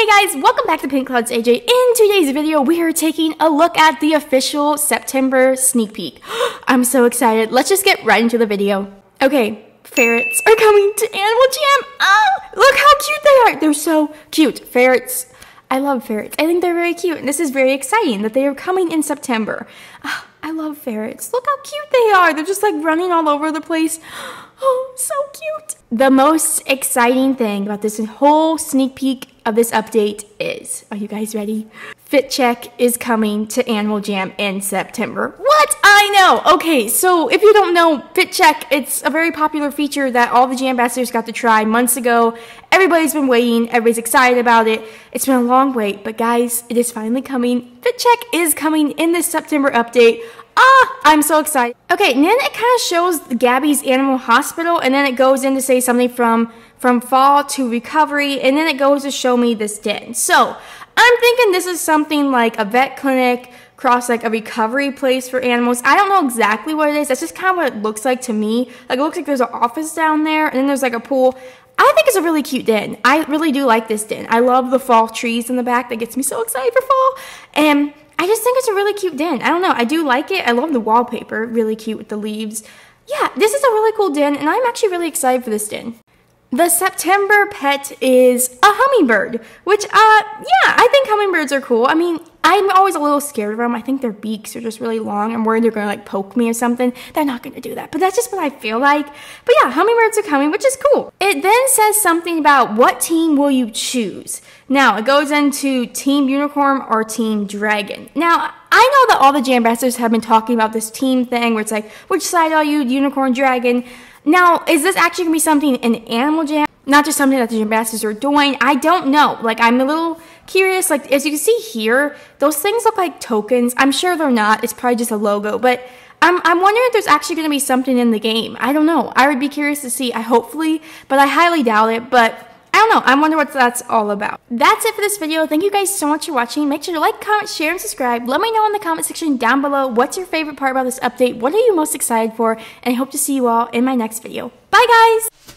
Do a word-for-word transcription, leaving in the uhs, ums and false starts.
Hey guys, welcome back to Pink Clouds A J. In today's video, we are taking a look at the official September sneak peek. I'm so excited. Let's just get right into the video. Okay, ferrets are coming to Animal Jam. Oh, look how cute they are. They're so cute. Ferrets. I love ferrets. I think they're very cute, and this is very exciting that they are coming in September. Oh, I love ferrets. Look how cute they are. They're just like running all over the place. Oh, so cute. The most exciting thing about this whole sneak peek of this update is, are you guys ready? Fit Check is coming to Animal Jam in September. What? I know! Okay, so if you don't know, Fit Check, it's a very popular feature that all the Jam Ambassadors got to try months ago. Everybody's been waiting, everybody's excited about it. It's been a long wait, but guys, it is finally coming. Fit Check is coming in this September update. Ah, I'm so excited. Okay, and then it kind of shows Gabby's Animal Hospital, and then it goes in to say something from, from fall to recovery, and then it goes to show me this den. So, I'm thinking this is something like a vet clinic, cross like a recovery place for animals. I don't know exactly what it is. That's just kind of what it looks like to me. Like, it looks like there's an office down there, and then there's like a pool. I think it's a really cute den. I really do like this den. I love the fall trees in the back. That gets me so excited for fall. And I just think it's a really cute den. I don't know. I do like it. I love the wallpaper. Really cute with the leaves. Yeah, this is a really cool den, and I'm actually really excited for this den. The September pet is a hummingbird, which, uh, yeah, I think hummingbirds are cool. I mean, I'm always a little scared of them. I think their beaks are just really long. I'm worried they're going to, like, poke me or something. They're not going to do that, but that's just what I feel like. But, yeah, hummingbirds are coming, which is cool. It then says something about what team will you choose. Now, it goes into Team Unicorn or Team Dragon. Now, I know that all the Jam Ambassadors have been talking about this team thing where it's like, which side are you, Unicorn, Dragon? Now, is this actually going to be something in Animal Jam? Not just something that the Jam Ambassadors are doing? I don't know. Like, I'm a little curious. Like, as you can see here, those things look like tokens. I'm sure they're not. It's probably just a logo. But I'm, I'm wondering if there's actually going to be something in the game. I don't know. I would be curious to see. I hopefully, but I highly doubt it. But I don't know. I wonder what that's all about. That's it for this video. Thank you guys so much for watching. Make sure to like, comment, share, and subscribe. Let me know in the comment section down below what's your favorite part about this update. What are you most excited for? And I hope to see you all in my next video. Bye, guys!